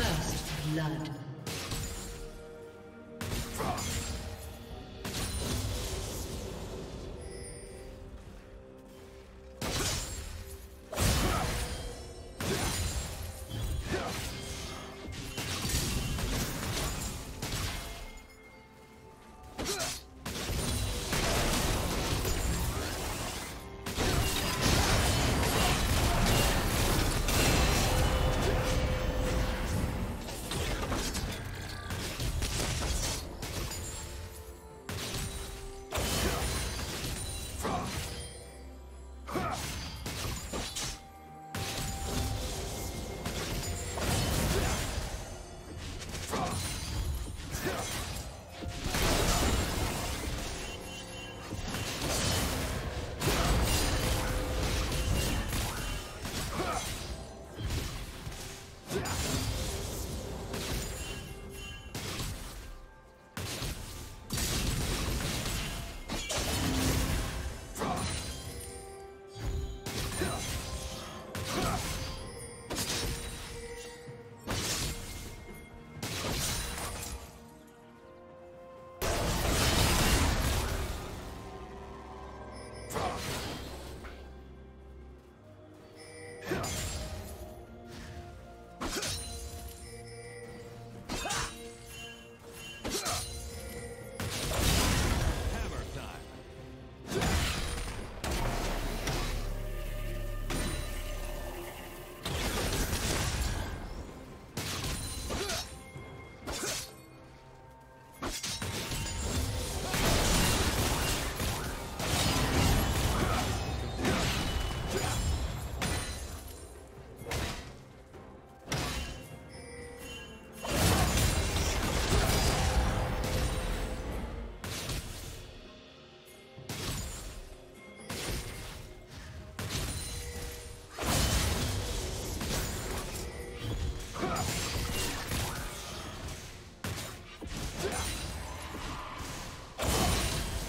First blood.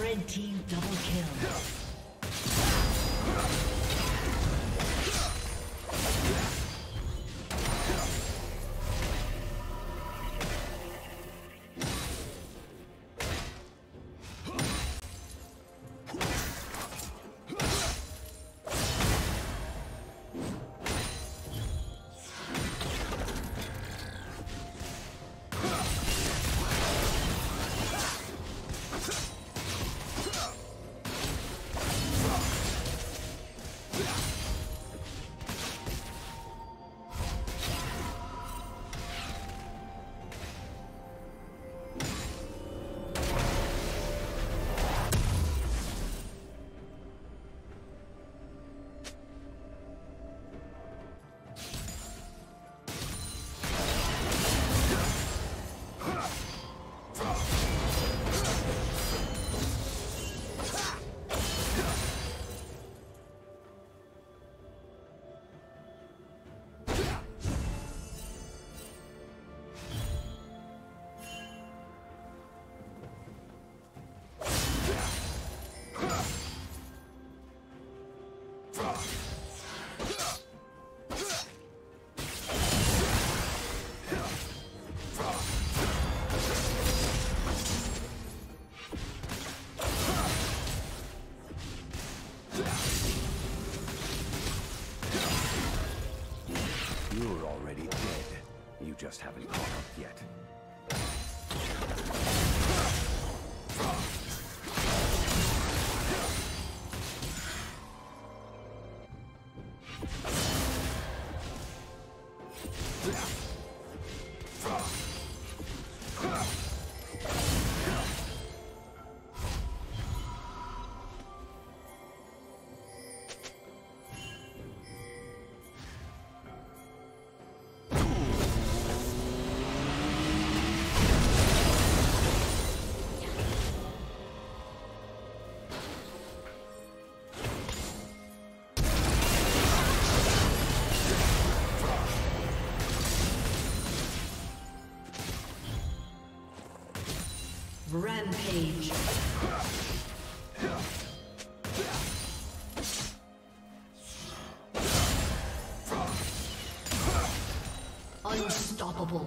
Red team double kill. Just haven't caught up yet. Rampage. Unstoppable.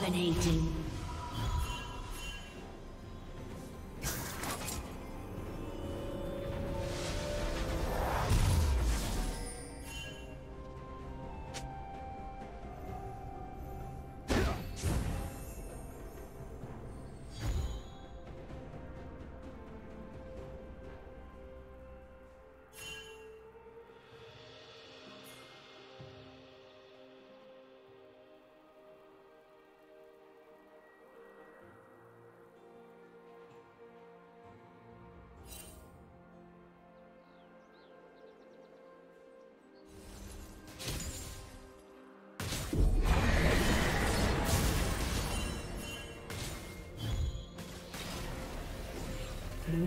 Dominating. Blue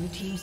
Blue team's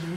Blue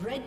Red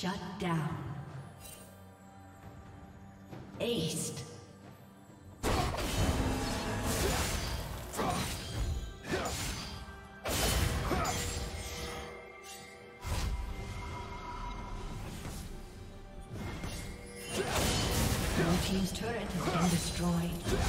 Shut down. Aced. turret has been destroyed.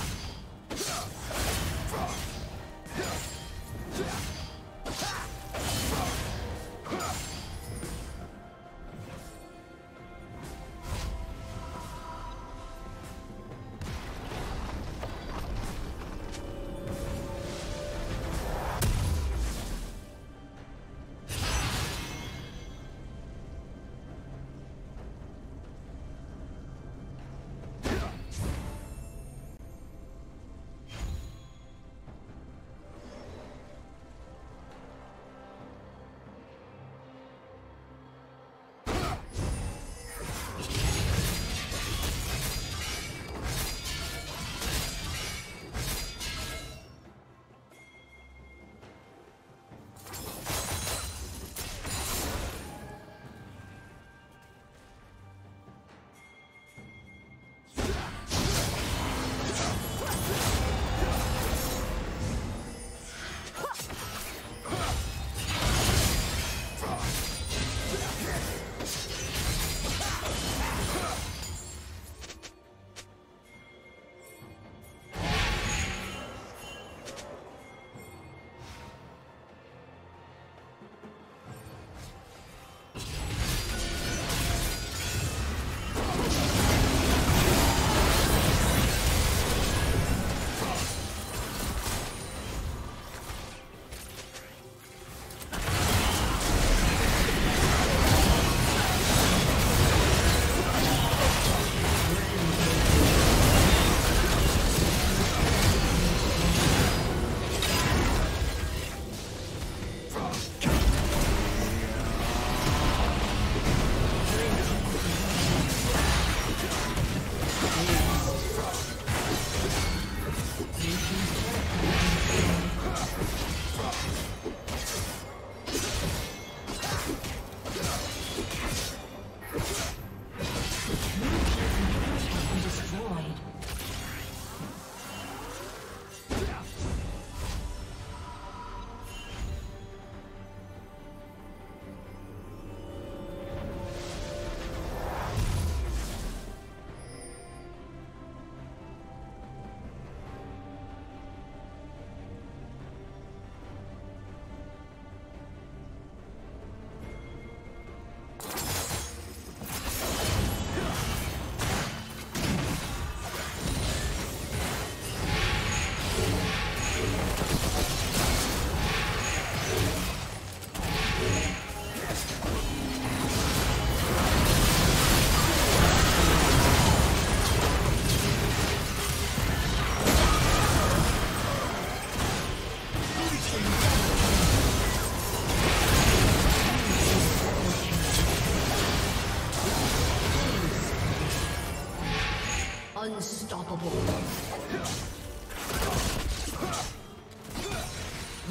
Unstoppable.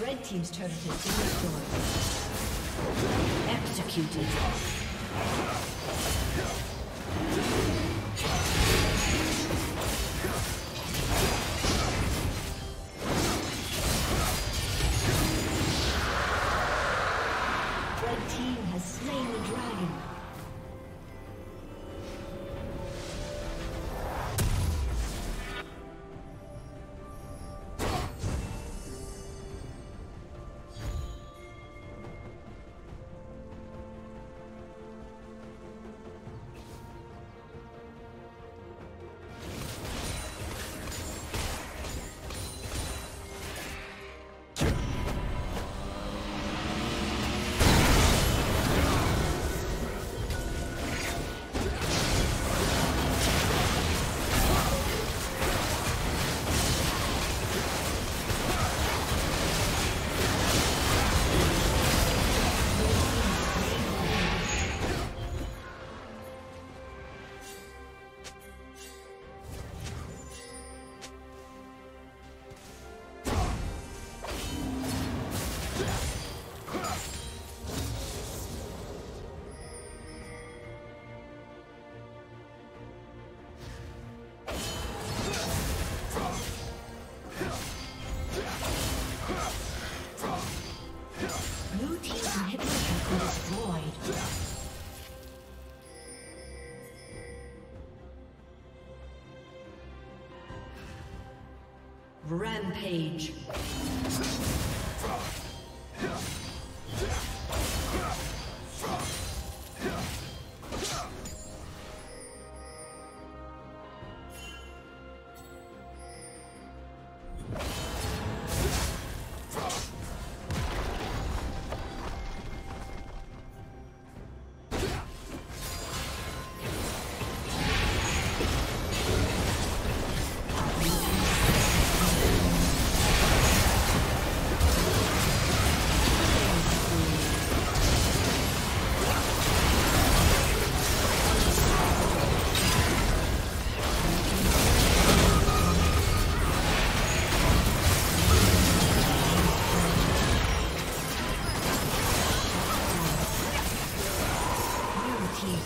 Red team's turret has been destroyed. Executed. Red team has slain the dragon. Rampage.